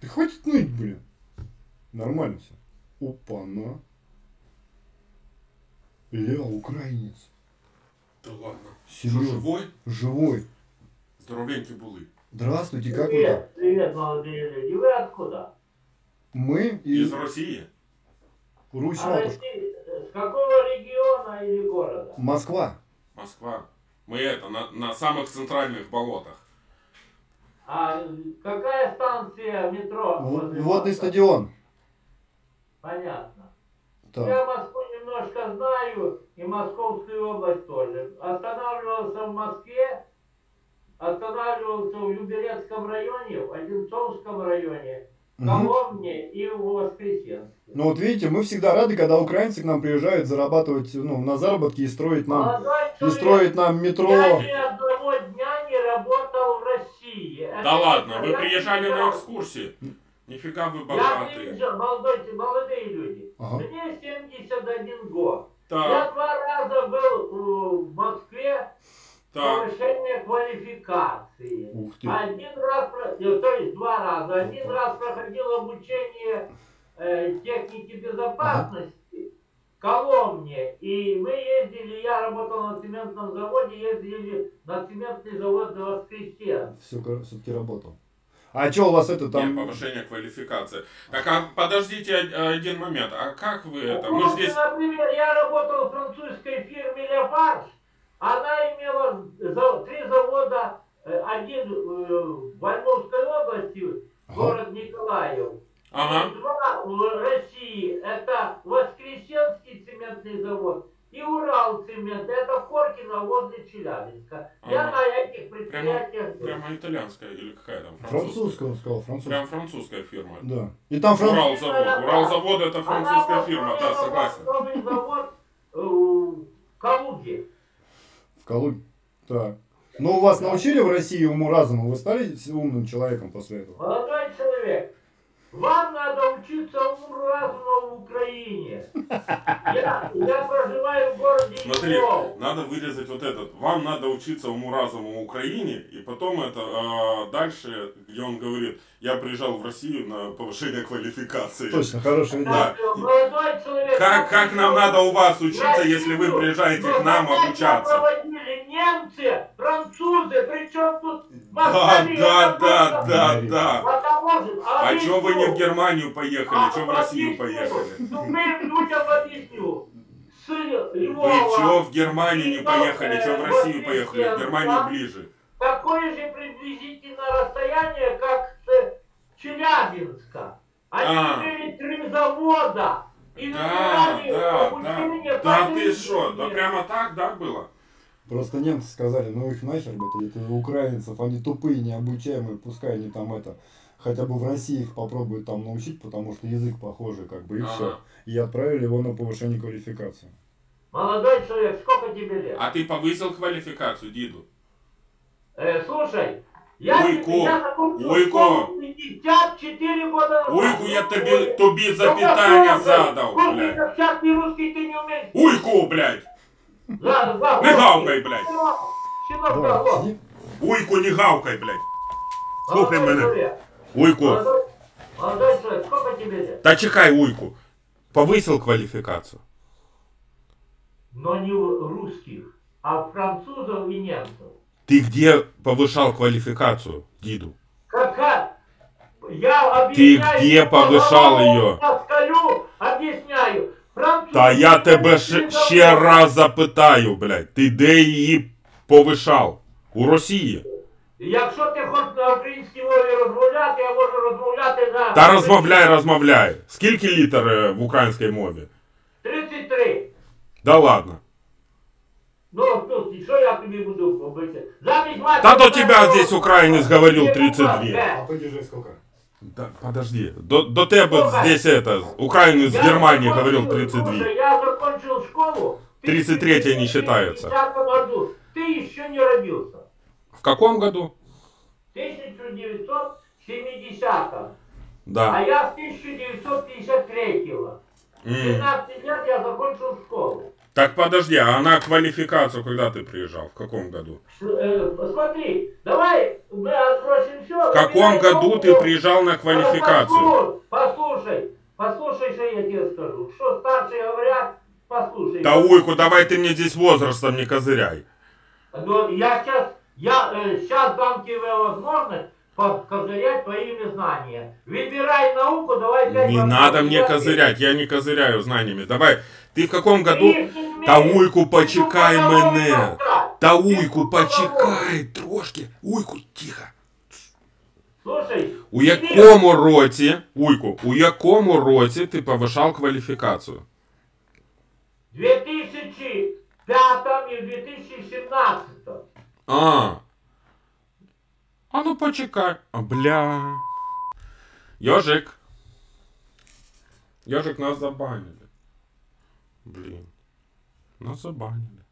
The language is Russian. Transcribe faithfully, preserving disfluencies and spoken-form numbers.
Да хватит ныть, блин. Нормально все. Опа-на. Ля, украинец. Да ладно. Серьезно? Что, живой? Живой. Здоровенький Булы. Здравствуйте, как вы? Привет, привет, молодые люди. Вы откуда? Мы из, из России. Русь, а матушка. С какого региона или города? Москва. Москва. Мы это, на, на самых центральных болотах. А какая станция метро? В, водный стадион. Понятно. Да. Я Москву немножко знаю и Московскую область тоже. Останавливался в Москве, останавливался в Люберецком районе, в Одинцовском районе, в Коломне и в Воскресенске. Ну вот видите, мы всегда рады, когда украинцы к нам приезжают зарабатывать, ну, на заработки и строить нам, молодой человек, и строить нам метро. Я ни одного дня не работал в России. Это да ладно, вы приезжали на экскурсии. Нифига вы богатые. Я приезжал, молодые, молодые люди. Ага. Мне семьдесят один год. Так. Я два раза был в Москве. Так. Повышение квалификации. Ух ты. Один раз, то есть два раза. Один Ух. раз проходил обучение техники безопасности в Коломне. И мы ездили, я работал на цементном заводе, ездили на цементный завод до Воскресенск. Все-таки работал. А что у вас это там? Нет, повышение квалификации. Так, а подождите один момент. А как вы это? Мы здесь... Например, я работал в французской фирме Лафарж. Она имела три завода. Один в Вольмовской области, город Николаев. Ага. Два в России, это Воскресенский цементный завод и Урал цемент, это Коркина возле Челябинска. Ага. Я на этих предприятиях... Прямо, прямо итальянская или какая там? Французская, французская, он сказал, французская. Прям французская фирма. Да. И там франц... Урал завод. Урал завод это французская Она фирма, да, согласен. Новый завод в Калуге. В Калуге, так. Ну, вас научили в России уму-разуму? Вы стали умным человеком после этого? Молодой человек. Вам надо учиться уму-разуму в Украине. Я, я проживаю в городе Иваново. Смотри, надо вырезать вот этот. Вам надо учиться уму-разуму в Украине. И потом это э, дальше, где он говорит, я приезжал в Россию на повышение квалификации. Точно, хороший да. Молодой человек. Как, как нам надо у вас учиться, если вы приезжаете к нам обучаться? Немцы, французы, причем тут москали, да, да, да, да, да. А, а что вы не в Германию поехали, а, что в Россию поехали? Тупым людям объясню. Вы что в Германию не поехали, что в Россию поехали, в Германию ближе. Такое же приблизительно расстояние, как с Челябинска. Они три завода. И да, да, да. Да ты что, да прямо так, да, было? Просто немцы сказали, ну их нахер, это, это украинцев, они тупые, необучаемые, пускай они там это, хотя бы в России их попробуют там научить, потому что язык похожий, как бы, и ага. все. И отправили его на повышение квалификации. Молодой человек, сколько тебе лет? А ты повысил квалификацию, Диду? Э, слушай, я Уйко, пятьдесят четыре года назад. Уйку я тебе, тебе за питание задал, блядь. Уйку, блядь. Не гавкай, блядь! Уйку, не гавкай, блядь! Слухай мене! Уйку! Молодой человек, сколько тебе лет? Та чекай, Уйку! Повысил квалификацию? Но не у русских, а у французов и немцев. Ты где повышал квалификацию, Диду? Какая? Я объясняю... Ты где повышал ее? Я скажу, объясняю. Та я тебе ще раз запитаю, блядь, ти де її повишав? У Росії? Якщо ти хочеш на українській мові розмовляти, я можу розмовляти на... Та розмовляй, розмовляй. Скільки літер в українській мові? тридцять три. Да ладно. Ну, що я тобі буду робити? Та до тебе здесь українець говорив тридцять два. А подержи скільки? Да, подожди, до, до тебя здесь это, украинец из Германии говорил тридцать два. Я закончил школу, тридцать три не считается. Году. Ты еще не родился. В каком году? В тысяча девятьсот семидесятом. Да. А я с тысяча девятьсот пятьдесят третьего. В пятнадцать лет я закончил школу. Так подожди, а на квалификацию когда ты приезжал? В каком году? Э, посмотри, давай мы отбросим все. В каком году трубку? Ты приезжал на квалификацию? Послушай, послушай, что я тебе скажу. Что старшие говорят, послушай. Да уйку, давай ты мне здесь возрастом не козыряй. Но я сейчас, я э, сейчас дам тебе возможность козырять твоими знаниями. Выбирай науку, давай... Не надо мне козырять, я не козыряю знаниями. Давай, ты в каком году... Та уйку почекай мене. Та уйку почекай, трошки. Уйку, тихо. Слушай... У якому році, уйку, у якому році ти повишав кваліфікацію? две тысячи пятом и две тысячи семнадцатом. А. А ну почекай. А, бля. Ёжик. Ёжик, нас забанили. Блин. Нас забанили.